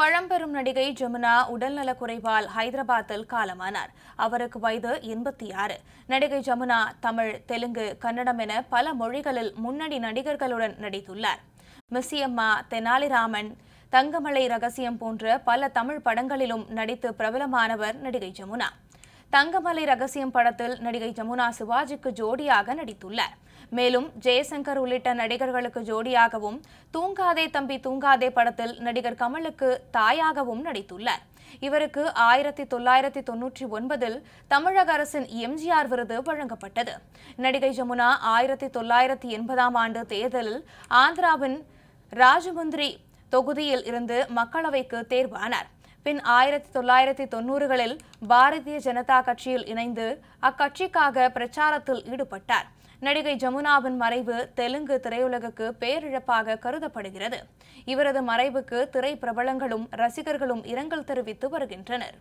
பழம்பெரும் நடிகை ஜமுனா உடல்நல குறைவால் ஹைதராபாத்தில் காலமானார். அவருக்கு வயது 86. நடிகை ஜமுனா தமிழ், தெலுங்கு, கன்னடம் என பல மொழிகளில் முன்னணி நடிகர்களுடன் நடித்துள்ளார். மிஸ்ஸியம்மா, தெனாலி ராமன், தங்கமலை ரகசியம் போன்ற பல தமிழ் படங்களிலும் நடித்து பிரபலமானவர் நடிகை ஜமுனா. தங்கமலை ரகசியம் படத்தில் நடிகை ஜமுனா சிவாஜிக்கு ஜோடியாக நடித்துள்ளார். மேலும் ஜெயசங்கர் உள்ளிட்ட நடிகர்களுக்கு ஜோடியாகவும், தூங்காதே தம்பி தூங்காதே படத்தில் நடிகர் கமலுக்கு தாயாகவும் நடித்துள்ளார். இவருக்கு 1999 தமிழக அரசின் MGR விருது வழங்கப்பட்டது. நடிகை ஜமுனா 1980 தேர்தலில் ஆந்திராவின் ராஜமுந்திரி தொகுதியில் இருந்து மக்களவைக்கு தேர்வானார். பின் 1990களில் பாரதிய ஜனதா கட்சியில் இணைந்து அக்கட்சிக்காக பிரச்சாரத்தில் ஈடுபட்டார். நடிகை ஜமுனாவின் மறைவு தெலுங்கு திரையுலகுக்கு பேரிழப்பாக கருதப்படுகிறது. இவரது மறைவுக்கு திரை பிரபலங்களும் ரசிகர்களும் இரங்கல் தெரிவித்து வருகின்றனர்.